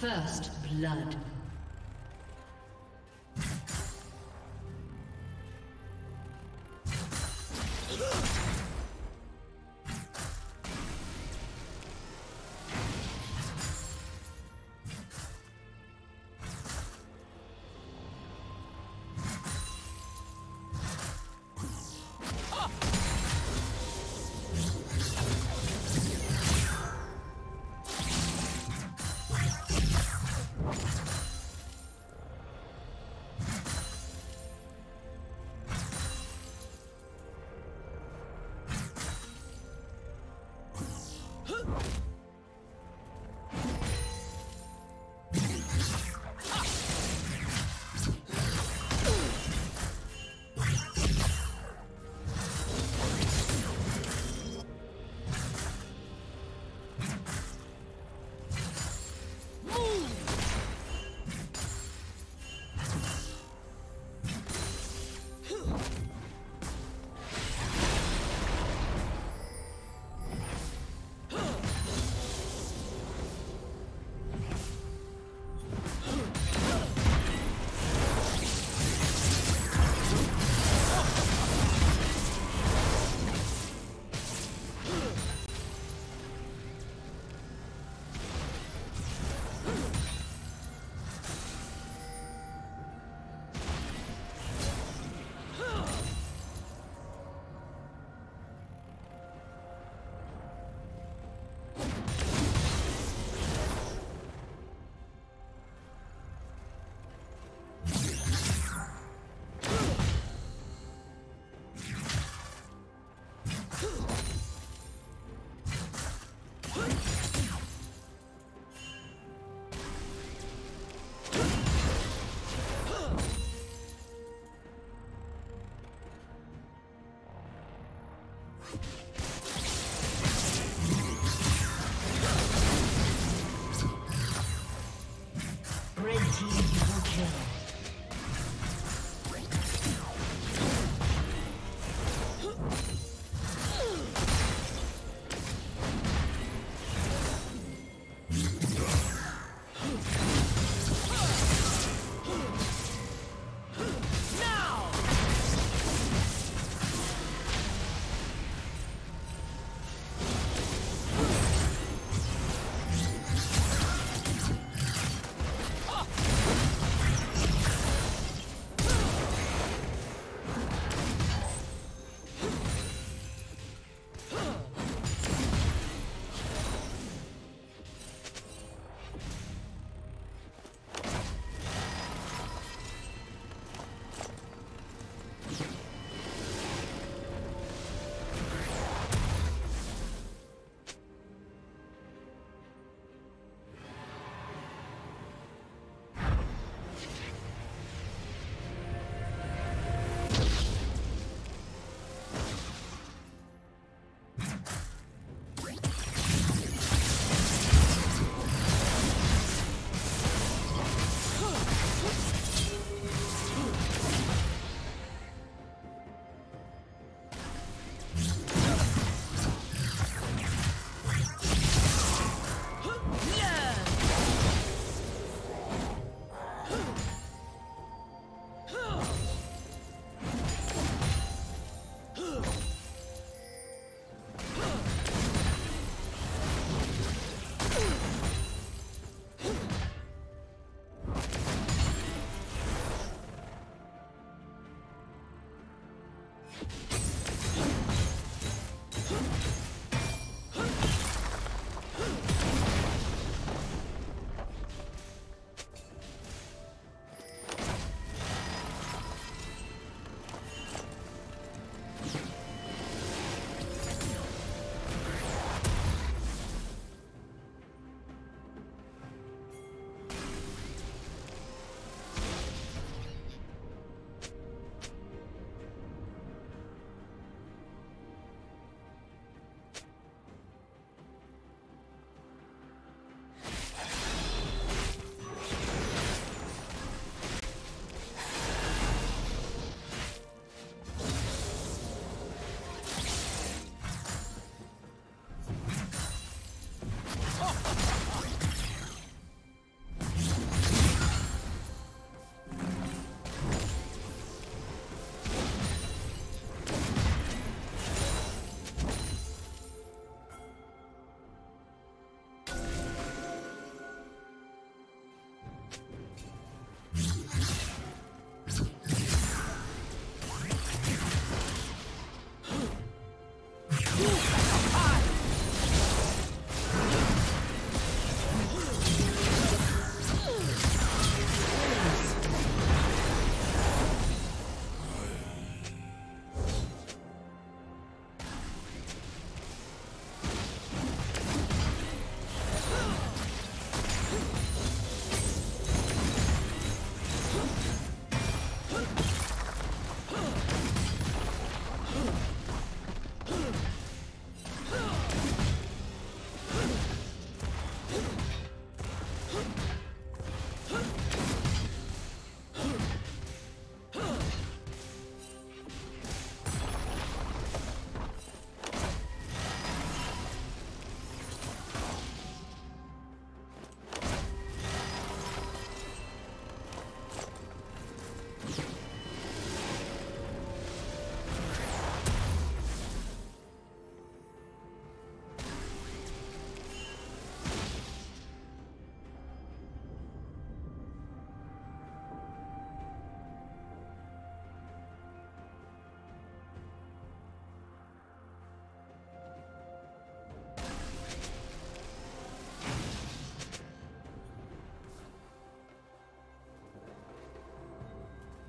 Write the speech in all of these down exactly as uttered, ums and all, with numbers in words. First blood.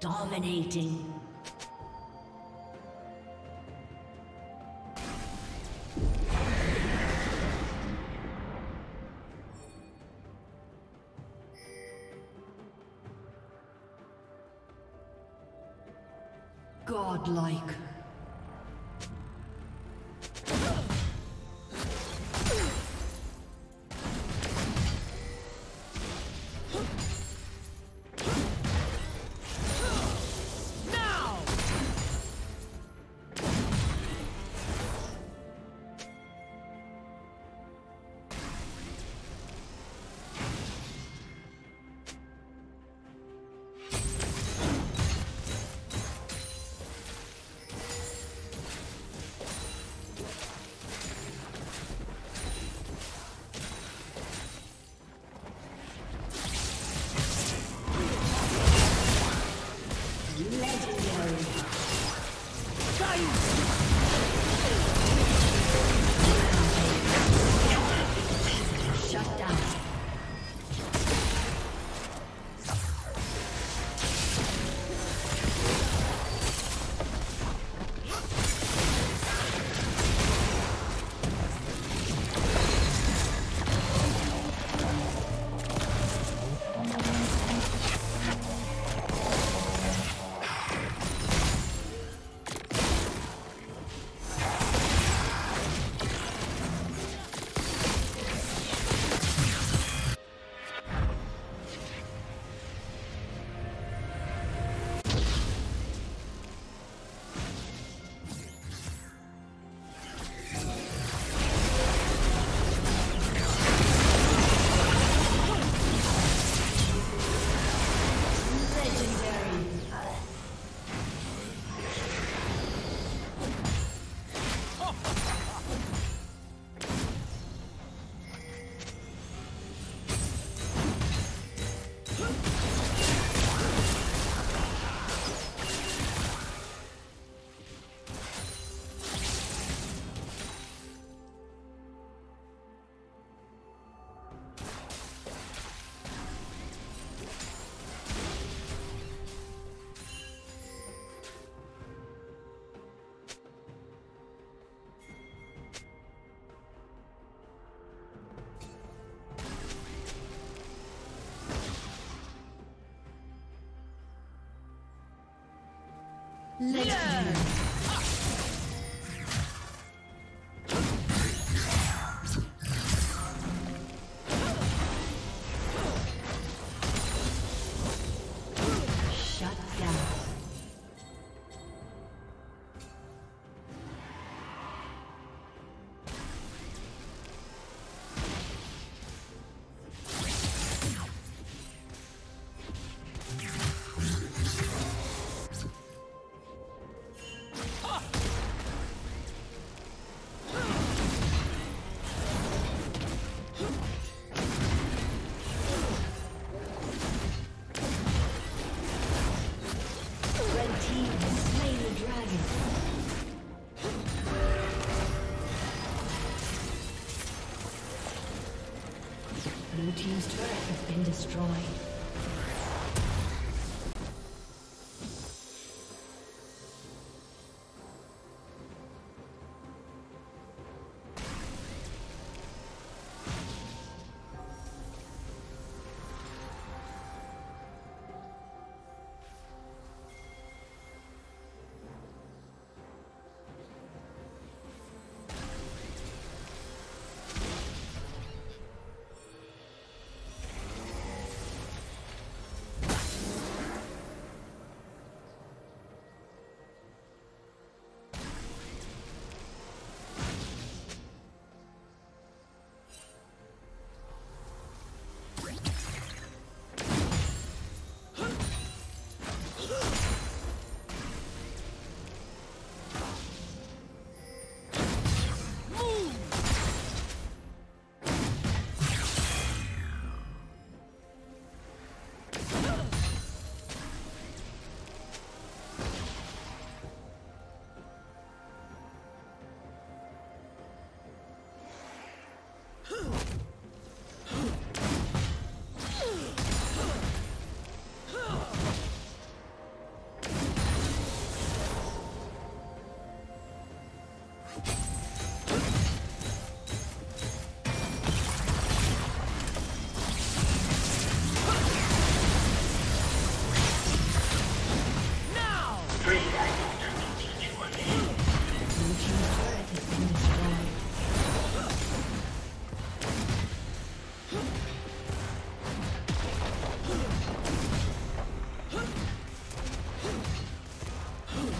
Dominating. Godlike. Blue team's turret has been destroyed.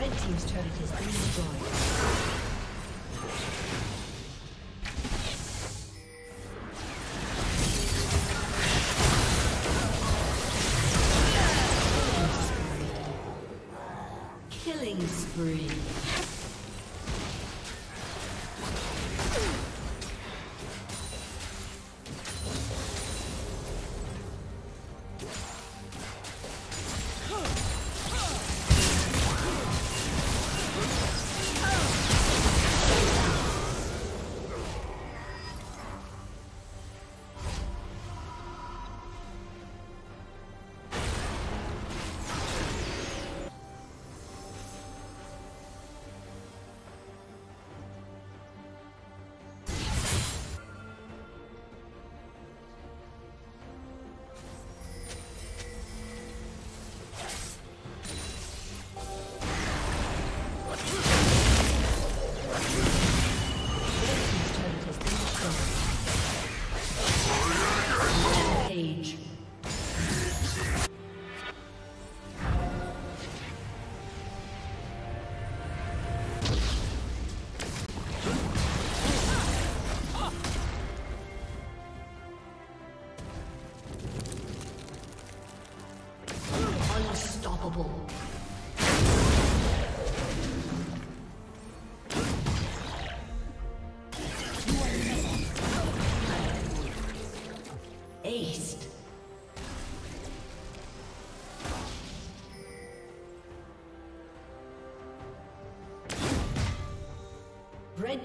Red team's turret has been destroyed. Spree. Red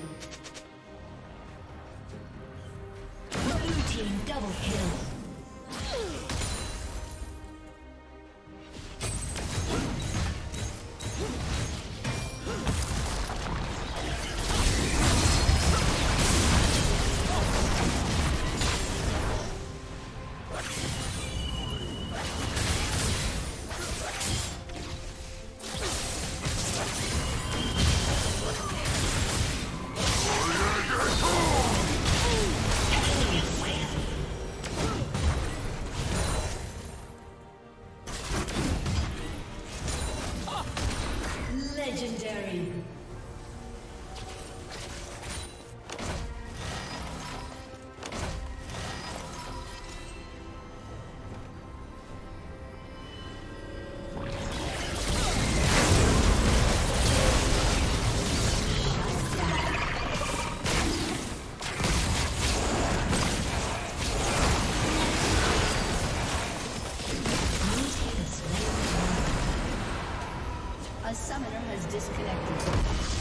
Blue team double kill. Oh, yeah. Disconnected.